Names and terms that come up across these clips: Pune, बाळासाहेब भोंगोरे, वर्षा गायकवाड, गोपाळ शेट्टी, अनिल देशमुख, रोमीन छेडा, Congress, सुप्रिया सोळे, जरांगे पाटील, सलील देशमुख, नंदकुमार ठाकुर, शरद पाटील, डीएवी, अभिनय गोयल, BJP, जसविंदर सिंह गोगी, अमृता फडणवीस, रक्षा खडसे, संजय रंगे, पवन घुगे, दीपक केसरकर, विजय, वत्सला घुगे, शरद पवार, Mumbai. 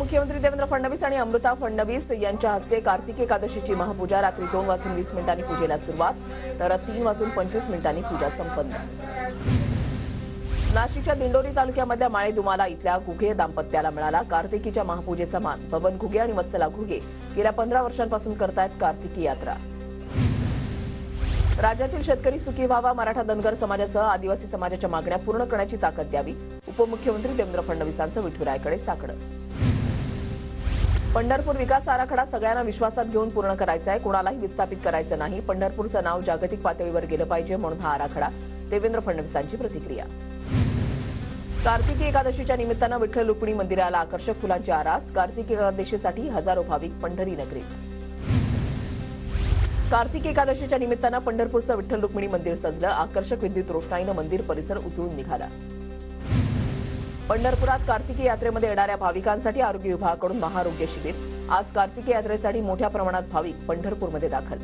मुख्यमंत्री देवेन्द्र फडणवीस आणि अमृता फडणवीस यांच्या हस्ते कार्तिक एकादशीची महापूजा रात्री 2:20 पूजेला सुरुवात, तर 3:25 पूजा संपन्न। नाशिकच्या दिंडोरी तालुक्यामधल्या माळे दुमाला इथल्या घुगे दाम्पत्याला मिळाला कार्तिकीच्या महापूजेचा मान। पवन घुगे आणि वत्सला घुगे गेल्या 15 वर्षांपासून करतायत कार्तिकी यात्रा। राज्यातील शेतकरी सुखी व्हावा, मराठा धनगर समाजासह आदिवासी समाजाच्या मागण्या पूर्ण करण्याची ताकद द्यावी, उपमुख्यमंत्री देवेंद्र फडणवीसांचं विठुरायाकडे साकडं। पंढरपूर विकास आराखडा सगळ्यांना विश्वासात घेऊन पूर्ण करायचा आहे, कोणालाही विस्थापित करायचं नाही, पंढरपूरचं नाव जागतिक पातळीवर गेलं पाहिजे म्हणून हा आराखडा, देवेंद्र फडणवीसांची प्रतिक्रिया। कार्तिकी एकादशीच्या निमित्तानं विठ्ठल रुक्मिणी मंदिराला आकर्षक फुलांची आरास, कार्तिकी एकादशीसाठी हजारो भाविक पंढरी नगरीत। कार्तिकी एकादशीच्या निमित्तानं पंढरपूरचं विठ्ठल रुक्मिणी मंदिर सजलं, आकर्षक विद्युत रोषणाईनं मंदिर परिसर उजळून निघाला। पंढरपुरात कार्तिकी यात्रेमध्ये येणाऱ्या भाविकांसाठी आरोग्य विभागाकडून महाआरोग्य शिबिर, आज कार्तिकी यात्रेसाठी मोठ्या प्रमाणात भाविक पंढरपूरमध्ये दाखल।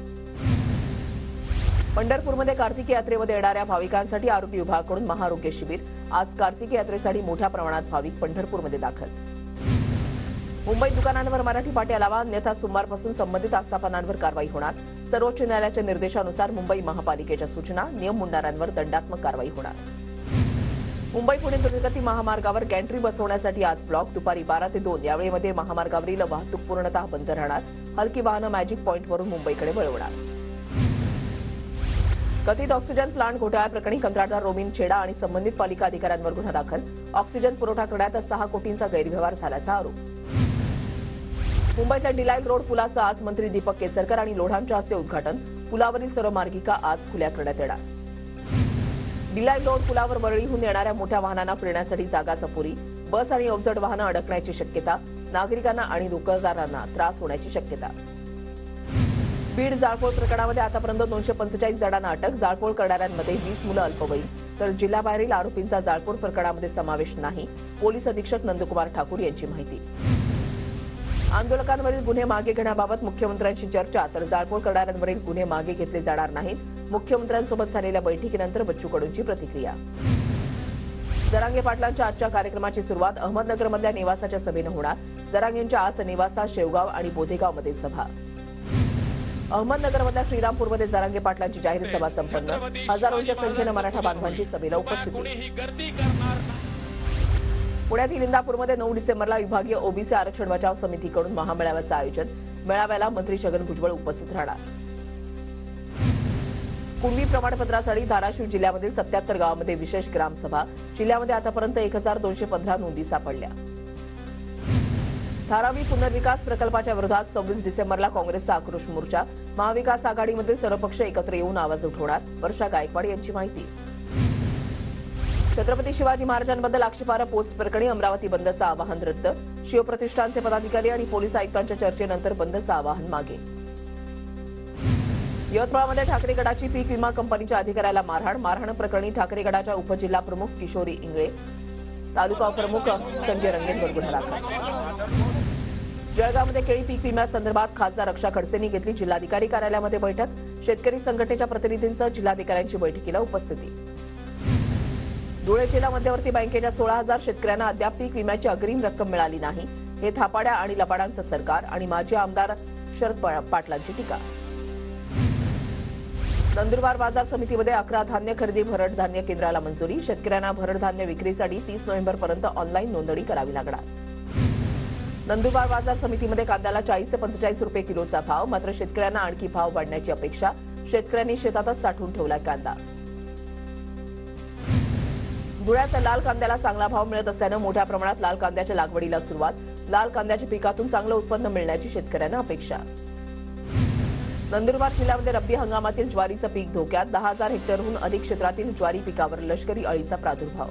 पंढरपूरमध्ये कार्तिकी यात्रेमध्ये येणाऱ्या भाविकांसाठी आरोग्य विभागाकडून महाआरोग्य शिबिर, आज कार्तिकी यात्रेसाठी मोठ्या प्रमाणात भाविक पंढरपूरमध्ये दाखल। मुंबईत दुकानांवर मराठी पाट्या लावा, अन्यथा सोमवारपासून संबंधित आस्थापनांवर कारवाई होणार, सर्वोच्च न्यायालयाच्या निर्देशानुसार मुंबई महापालिकेच्या सूचना, नियम मोडणाऱ्यांवर दंडात्मक कारवाई होणार। मुंबई पुणे द्रुतगती महामार्गावर गॅन्ट्री बसवण्यासाठी आज ब्लॉक, दुपारी 12 ते 2 या वेळेमध्ये महामार्गावरील वाहतूक पूर्णतः बंद राहणार, हलकी वाहनं मॅजिक पॉईंटवरून मुंबईकडे वळवणार। कथित ऑक्सिजन प्लांट घोटाळ्याप्रकरणी कंत्राटदार रोमीन छेडा आणि संबंधित पालिका अधिकाऱ्यांवर गुन्हा दाखल, ऑक्सिजन पुरवठा करण्यात 6 कोटींचा गैरव्यवहार झाल्याचा आरोप। मुंबईतल्या डिलाईल रोड पुलाचं आज मंत्री दीपक केसरकर आणि लोढांच्या हस्ते उद्घाटन, पुलावरील सर्व मार्गिका आज खुल्या करण्यात येणार। डिलाईल रोड पुलावर वरळीहून येणाऱ्या मोठ्या वाहनांना फिरण्यासाठी जागाच अपुरी, बस आणि अवजड वाहनं अडकण्याची शक्यता, नागरिकांना आणि दुकानदारांना त्रास होण्याची शक्यता। बीड जाळपोळ प्रकरणामध्ये आतापर्यंत 245 जणांना अटक, जाळपोळ करणाऱ्यांमध्ये 20 मुलं अल्पवयीन, तर जिल्हाबाहेरील आरोपींचा जाळपोळ प्रकरणामध्ये समावेश नाही, पोलीस अधीक्षक नंदकुमार ठाकुर यांची माहिती। आंदोलकांवरील गुन्हे मागे घेण्याबाबत मुख्यमंत्र्यांशी चर्चा, तर जाळपोळ करणाऱ्यांवरील गुन्हे मागे घेतले जाणार नाहीत, मुख्यमंत्र्यांसोबत झालेल्या बैठकीनंतर बच्चू कडूंची प्रतिक्रिया। जरांगे पाटलांच्या आजच्या कार्यक्रमाची सुरुवात अहमदनगरमधल्या निवासाच्या सभेनं होणार, जरांगेंच्या आज निवासा, शेवगाव आणि बोधेगावमध्ये सभा। अहमदनगरमधल्या श्रीरामपूरमध्ये जरांगे पाटलांची जाहीर सभा संपन्न, हजारोंच्या संख्येनं मराठा बांधवांची सभेला उपस्थिती। पुण्यातील इंदापूरमध्ये 9 डिसेंबरला विभागीय ओबीसी आरक्षण बचाव समितीकडून महामेळाव्याचं आयोजन, मेळाव्याला मंत्री छगन भुजबळ उपस्थित राहणार। कुणबी प्रमाणपत्रासाठी धाराशिव जिल्ह्यामधील 77 गावांमध्ये विशेष ग्रामसभा, जिल्ह्यामध्ये आतापर्यंत 1215 नोंदी सापडल्या। धारावी पुनर्विकास प्रकल्पाच्या विरोधात 26 डिसेंबरला काँग्रेसचा आक्रोश मोर्चा, महाविकास आघाडीमधील सर्वपक्ष एकत्र येऊन आवाज उठवणार, वर्षा गायकवाड यांची माहिती। छत्रपती शिवाजी महाराजांबद्दल आक्षेपार्ह पोस्ट प्रकरणी अमरावती बंदचं आवाहन रद्द, शिवप्रतिष्ठानचे पदाधिकारी आणि पोलीस आयुक्तांच्या चर्चेनंतर बंदचं आवाहन मागे। यवतमाळमध्ये ठाकरे गटाची पीक विमा कंपनीच्या अधिकाऱ्याला मारहाण, मारहाण प्रकरणी ठाकरे गटाच्या उपजिल्हाप्रमुख किशोरी इंगळे, तालुका प्रमुख संजय रंगेंवर गुन्हा दाखल। जळगावमध्ये केळी पीक विम्यासंदर्भात खासदार रक्षा खडसेंनी घेतली जिल्हाधिकारी कार्यालयामध्ये बैठक, शेतकरी संघटनेच्या प्रतिनिधींसह जिल्हाधिकाऱ्यांची बैठकीला उपस्थिती। धुळे जिल्हा मध्यवर्ती बँकेच्या 16,000 शेतकऱ्यांना अद्याप पीक विम्याची अग्रिम रक्कम मिळाली नाही, हे थापाड्या आणि लबाडांचं सरकार आणि माजी आमदार शरद पाटलांची टीका। नंदुरबार बाजार समितीमध्ये 11 धान्य खरेदी भरड धान्य केंद्राला मंजुरी, शेतकऱ्यांना भरड धान्य विक्रीसाठी 30 नोव्हेंबरपर्यंत ऑनलाईन नोंदणी करावी लागणार। नंदुरबार बाजार समितीमध्ये कांद्याला 40 ते 45 रुपये किलोचा भाव, मात्र शेतकऱ्यांना आणखी भाव वाढण्याची अपेक्षा, शेतकऱ्यांनी शेतातच साठवून ठेवला कांदा। धुळ्यात लाल कांद्याला चांगला भाव मिळत असल्यानं मोठ्या प्रमाणात लाल कांद्याच्या लागवडीला सुरुवात, लाल कांद्याच्या पिकातून चांगलं उत्पन्न मिळण्याची शेतकऱ्यांना अपेक्षा। नंदुरबार जिल्ह्यामध्ये रब्बी हंगामातील ज्वारीचं पीक धोक्यात, 10,000 हेक्टरहून अधिक क्षेत्रातील ज्वारी पिकावर लष्करी अळीचा प्रादुर्भाव।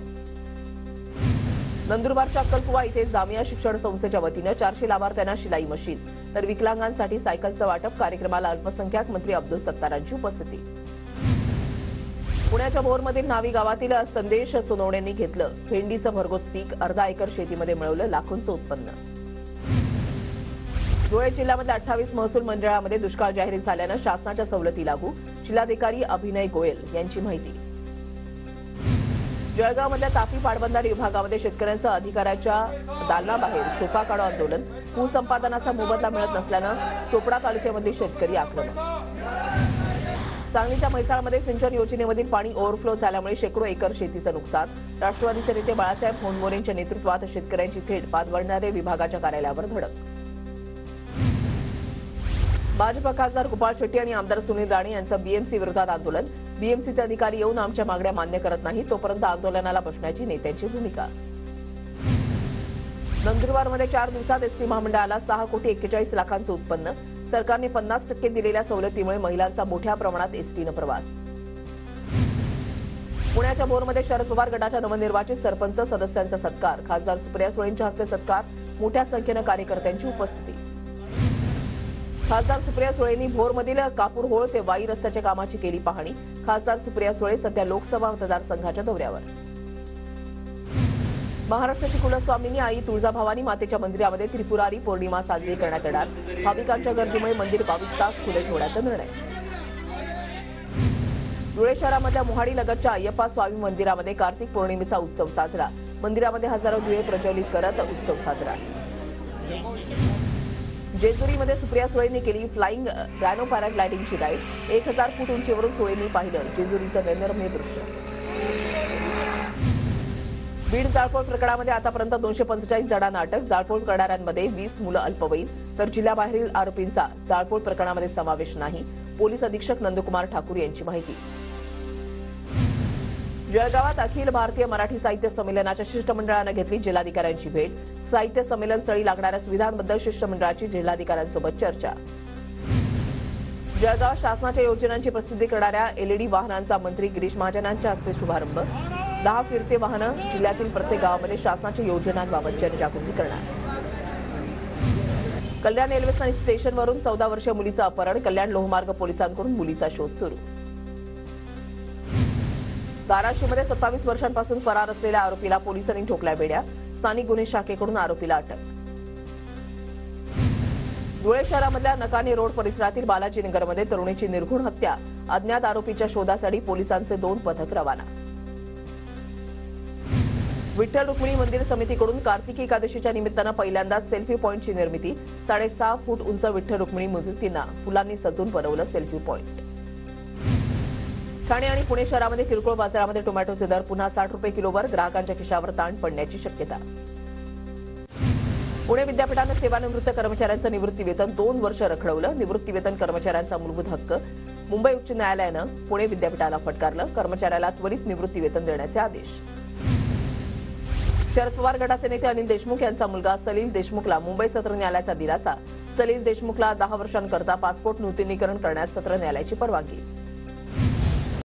नंदुरबारच्या अक्कलकुवा इथे जामिया शिक्षण संस्थेच्या वतीनं 400 लाभार्थ्यांना शिलाई मशीन, तर विकलांगांसाठी सायकलचं वाटप, कार्यक्रमाला अल्पसंख्याक मंत्री अब्दुल सत्तारांची उपस्थिती। पुण्याच्या भोरमधील न्हावी गावातील संदेश सोनवणेंनी घेतलं भेंडीचं भरघोस पीक, अर्धा एकर शेतीमध्ये मिळवलं लाखोंचं उत्पन्न। धुळे जिल्ह्यामधल्या 28 महसूल मंडळामध्ये दुष्काळ जाहीर झाल्यानं शासनाच्या सवलती लागू, जिल्हाधिकारी अभिनय गोयल यांची माहिती। जळगावमधल्या तापी पाटबंधारे विभागामध्ये शेतकऱ्यांचा अधिकाराच्या दालनाबाहेर सोपा काढो आंदोलन, भूसंपादनाचा मोबदला मिळत नसल्यानं चोपडा तालुक्यामध्ये शेतकरी आक्रमक। सांगलीच्या म्हैसाळमध्ये सिंचन योजनेमधील पाणी ओव्हरफ्लो झाल्यामुळे शेकडो एकर शेतीचं नुकसान। राष्ट्रवादीचे नेते बाळासाहेब भोंगोरेंच्या नेतृत्वात शेतकऱ्यांची थेट पाटबंधारे विभागाच्या कार्यालयावर धडक। भाजपा खासदार गोपाळ शेट्टी आणि आमदार सुनील राणे यांचं बीएमसी विरोधात आंदोलन। बीएमसीचे अधिकारी येऊन आमच्या मागण्या मान्य करत नाही तोपर्यंत आंदोलनाला बसण्याची नेत्यांची भूमिका। नंदुरबारमध्ये 4 दिवसात एसटी महामंडळाला 6,41,00,000 उत्पन्न। सरकारने 50% दिलेल्या सवलतीमुळे महिलांचा मोठ्या प्रमाणात एसटीनं प्रवास। पुण्याच्या भोरमध्ये शरद पवार गटाच्या नवनिर्वाचित सरपंच सदस्यांचा सत्कार, खासदार सुप्रिया सोळेंच्या हस्ते सत्कार, मोठ्या संख्येनं कार्यकर्त्यांची उपस्थिती। खासदार सुप्रिया सोळेंनी भोरमधील कापूरहोळ ते वाई रस्त्याच्या कामाची केली पाहणी। खासदार सुप्रिया सोळे सध्या लोकसभा मतदारसंघाच्या दौऱ्यावर। महाराष्ट्राची कुलस्वामिनी आई तुळजाभवानी मातेच्या मंदिरामध्ये त्रिपुरारी पौर्णिमा साजरी करण्यात येणार। भाविकांच्या गर्दीमुळे मंदिर 22 तास खुले ठेवण्याचा निर्णय। धुळे शहरामधल्या मोहाडी लगतच्या अय्यप्पा स्वामी मंदिरामध्ये कार्तिक पौर्णिमेचा उत्सव साजरा। मंदिरामध्ये हजारो दिवे प्रज्वलित करत उत्सव साजरा। जेजुरीमध्ये सुप्रिया सोळेंनी केली फ्लाइंग रॅनो पॅराग्लायडिंगची राईड। 1000 फूट उंचीवरून सोळेंनी पाहिलं जेजुरीचं नैनरम्य दृश्य। बीड जाळपोळ प्रकरणामध्ये आतापर्यंत 245 जणांना अटक। जाळपोळ करणाऱ्यांमध्ये 20 मुलं अल्पवयीन, तर जिल्ह्याबाहेरील आरोपींचा जाळपोळ प्रकरणामध्ये समावेश नाही, पोलीस अधीक्षक नंदकुमार ठाकुर यांची माहिती। जळगावात अखिल भारतीय मराठी साहित्य संमेलनाच्या शिष्टमंडळानं घेतली जिल्हाधिकाऱ्यांची भेट। साहित्य संमेलन स्थळी लागणाऱ्या सुविधांबद्दल शिष्टमंडळाची जिल्हाधिकाऱ्यांसोबत चर्चा। जळगाव शासनाच्या योजनांची प्रसिद्धी करणाऱ्या एलईडी वाहनांचा मंत्री गिरीश महाजनांच्या हस्ते शुभारंभ। 10 फिरते वाहनं जिल्ह्यातील प्रत्येक गावामध्ये शासनाच्या योजनांबाबत जनजागृती करणार। कल्याण रेल्वे स्टेशनवरून 14 वर्षीय मुलीचं अपहरण, कल्याण लोहमार्ग पोलिसांकडून मुलीचा शोध सुरू। धाराशिवमध्ये 27 वर्षांपासून फरार असलेल्या आरोपीला पोलिसांनी ठोकल्या बेड्या, स्थानिक गुन्हे शाखेकडून आरोपीला अटक। धुळे शहरामधल्या नकाने रोड परिसरातील बालाजीनगरमध्ये तरुणीची निर्घृण हत्या, अज्ञात आरोपीच्या शोधासाठी पोलिसांचे 2 पथक रवाना। विठ्ठल रुक्मिणी मंदिर समितीकडून कार्तिकी एकादशीच्या निमित्तानं पहिल्यांदाच सेल्फी पॉईंटची निर्मिती। 6.5 फूट उंच विठ्ठल रुक्मिणी मूर्तींना फुलांनी सजून बनवलं सेल्फी पॉईंट। ठाणे आणि पुणे शहरामध्ये किरकोळ बाजारामध्ये टोमॅटोचे दर पुन्हा 60 रुपये किलोवर, ग्राहकांच्या खिशावर ताण पडण्याची शक्यता। पुणे विद्यापीठानं सेवानिवृत्त कर्मचाऱ्यांचं निवृत्तीवेतन 2 वर्ष रखडवलं, निवृत्तीवेतन कर्मचाऱ्यांचा मूलभूत हक्क। मुंबई उच्च न्यायालयानं पुणे विद्यापीठाला फटकारलं, कर्मचाऱ्याला त्वरित निवृत्तीवेतन देण्याचे आदेश। शरद पवार गटाचे नेते अनिल देशमुख यांचा मुलगा सलील देशमुखला मुंबई सत्र न्यायालयाचा दिलासा। सलील देशमुखला 10 वर्षांकरता पासपोर्ट नूतनीकरण करण्यास सत्र न्यायालयाची परवानगी।